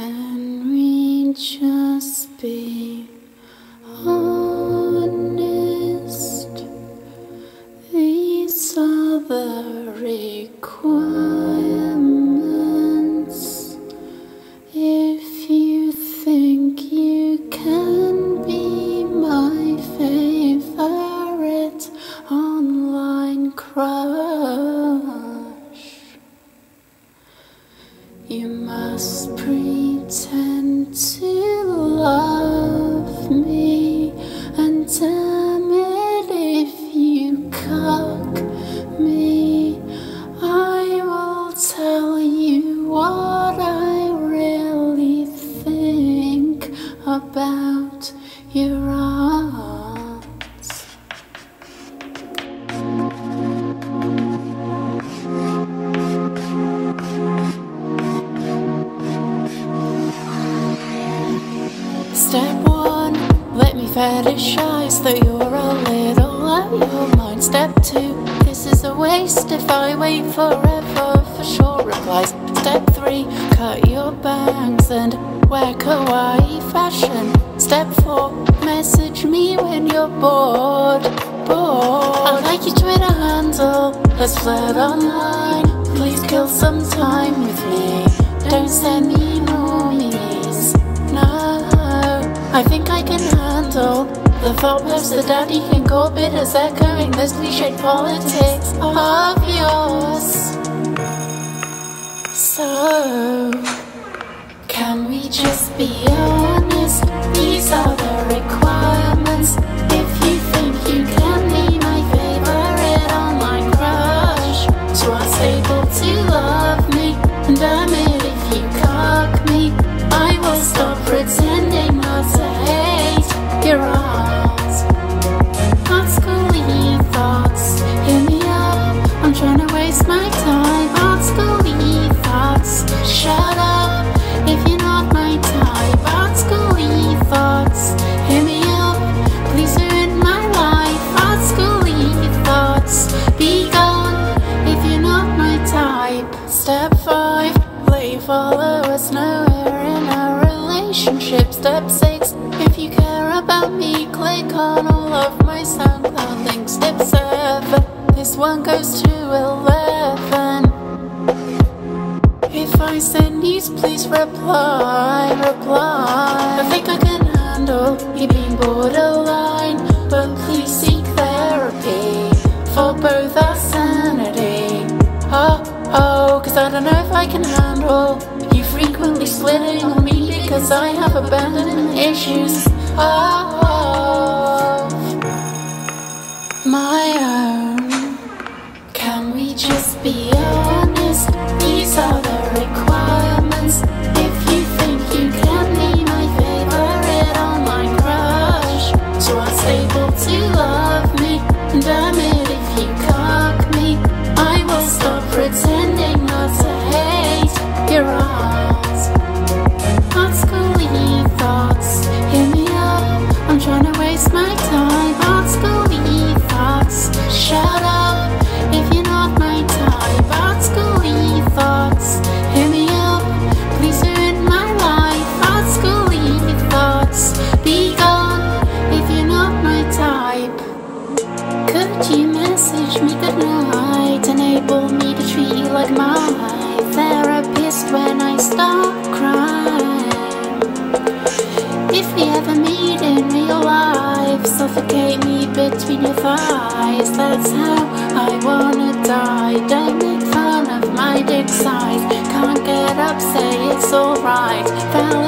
Can we just be honest? These are the requirements. If you think you can be my favorite online crush, you must pretend to love me, and damn it if you cock me. I will tell you what I really think about your arms. Step one, let me fetishize that you're a little out your mind. Step two, this is a waste if I wait forever for short replies. Step three, cut your bangs and wear kawaii fashion. Step four, message me when you're bored. I like your Twitter handle, let's flirt online. Please kill some time with me, don't send me noise, no. I think I can handle the thought perhaps the daddy can go bitters echoing this cliched politics of yours. So, can we just be honest? These are the requirements. If you think you can be my favorite online crush, so I was able to love me, and damn it if you cock me, I will stop pretending not to hate your arms. Not schooling thoughts, hear me up, I'm trying to waste my time. Not schooling thoughts, shut up if you're not my type. Not schooling thoughts, hear me up, please ruin my life. Not schooling thoughts, be gone if you're not my type. Step five, leave followers nowhere in a relationship. Step six, if you care about me, click on all of my SoundCloud links. Step seven, this one goes to 11. If I send these, please reply. I think I can handle you being borderline, but please seek therapy for both our sanity. Oh, cause I don't know if I can handle you frequently slitting on me, because I have abandonment issues of my own. Can we just be honest? These are the requirements. If you think you can be my favorite online crush, so I'm able to love me, and damn it if you cock me, I will stop pretending not to hate your arms. Not schooling thoughts, hear me up, I'm trying to waste my time. Not schooling thoughts, shut up if you're not my type. Not schooling thoughts, hear me up, please ruin my life. Not schooling thoughts, be gone if you're not my type. Could you message me goodnight, enable me to treat you like my therapist when I start crying? If we ever meet in real life, suffocate me between your thighs. That's how I wanna die. Don't make fun of my dick size, can't get up, say it's alright.